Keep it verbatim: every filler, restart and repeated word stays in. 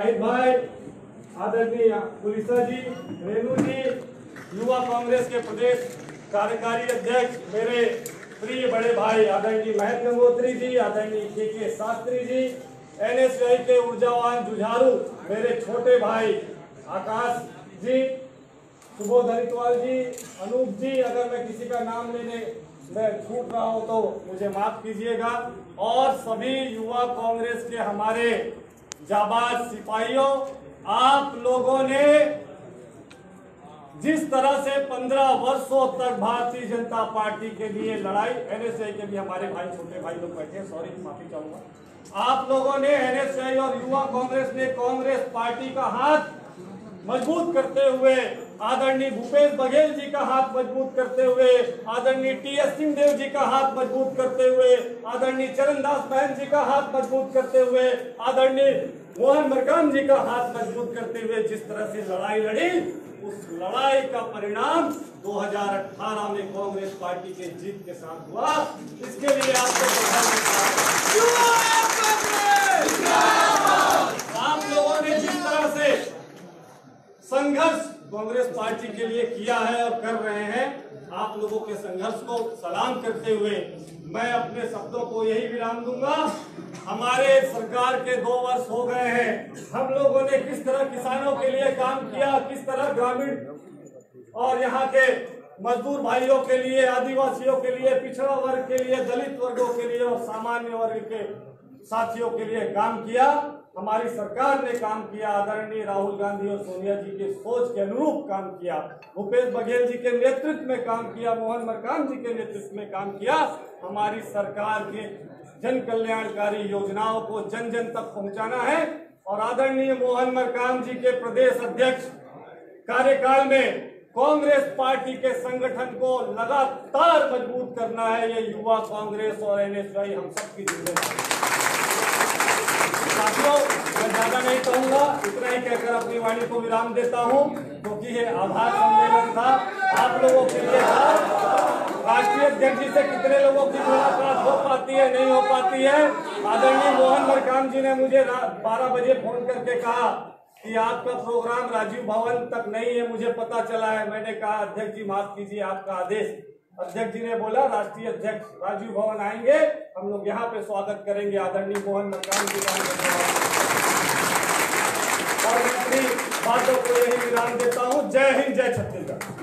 भाई आदरणीय पुलिसा जी, रेणु जी, युवा कांग्रेस के प्रदेश कार्यकारी अध्यक्ष, मेरे प्रिय बड़े भाई आदरणीय महेंद्र गोत्री जी, आदरणीय K K Shastri ji, N S U I के ऊर्जावान जुझारू मेरे छोटे भाई आकाश जी, सुबोधरितवाल जी, अनूप जी, अगर मैं किसी का नाम लेने मैं छूट रहा हूँ तो मुझे माफ कीजिएगा, और सभी युवा कांग्रेस के हमारे जाबाज सिपाहियों, आप लोगों ने जिस तरह से पंद्रह वर्षों तक भारतीय जनता पार्टी के लिए लड़ाई, एन एस यू आई के भी हमारे भाई छोटे भाई लोग बैठे, सॉरी माफी चाहूंगा, आप लोगों ने एन एस यू आई और युवा कांग्रेस ने कांग्रेस पार्टी का हाथ मजबूत करते हुए, आदरणीय भूपेश बघेल जी का हाथ मजबूत करते हुए, आदरणीय टी एस सिंह देव जी का हाथ मजबूत करते हुए, आदरणीय चरण दास बहन जी का हाथ मजबूत करते हुए, आदरणीय मोहन मरकाम जी का हाथ मजबूत करते हुए जिस तरह से लड़ाई लड़ी, उस लड़ाई का परिणाम दो हज़ार अठारह में कांग्रेस पार्टी के जीत के साथ हुआ। इसके लिए आपको आप लोगों ने जिस तरह से संघर्ष कांग्रेस पार्टी के लिए किया है और कर रहे हैं, आप लोगों के संघर्ष को सलाम करते हुए मैं अपने शब्दों को यही विराम दूंगा। हमारे सरकार के दो वर्ष हो गए हैं, हम लोगों ने किस तरह किसानों के लिए काम किया, किस तरह ग्रामीण और यहाँ के मजदूर भाइयों के लिए, आदिवासियों के लिए, पिछड़ा वर्ग के लिए, दलित वर्गों के लिए और सामान्य वर्ग के साथियों के लिए काम किया, हमारी सरकार ने काम किया। आदरणीय राहुल गांधी और सोनिया जी के सोच के अनुरूप काम किया, भूपेश बघेल जी के नेतृत्व में काम किया, मोहन मरकाम जी के नेतृत्व में काम किया। हमारी सरकार के जन कल्याणकारी योजनाओं को जन जन तक पहुंचाना है और आदरणीय मोहन मरकाम जी के प्रदेश अध्यक्ष कार्यकाल में कांग्रेस पार्टी के संगठन को लगातार मजबूत करना है। ये युवा कांग्रेस और एन एस यू आई हम सबकी जिम्मेदारी है। साथियों, मैं ज्यादा नहीं कहूंगा, इतना ही कहकर अपनी वाणी को विराम देता हूं, क्योंकि तो ये आभार सम्मेलन था आप लोगों के लिए। राष्ट्रीय अध्यक्ष जी से कितने लोगों की मुलाकात हो पाती है, नहीं हो पाती है। आदरणीय मोहन मरकाम जी ने मुझे बारह बजे फोन करके कहा कि आपका प्रोग्राम राजीव भवन तक नहीं है, मुझे पता चला है। मैंने कहा अध्यक्ष जी माफ कीजिए, आपका आदेश। अध्यक्ष जी ने बोला राष्ट्रीय अध्यक्ष राजीव भवन आएंगे, हम लोग यहाँ पे स्वागत करेंगे। आदरणीय मोहन मरकाम जी का और अपनी बातों को यही विराम देता हूँ। जय हिंद, जय छत्तीसगढ़।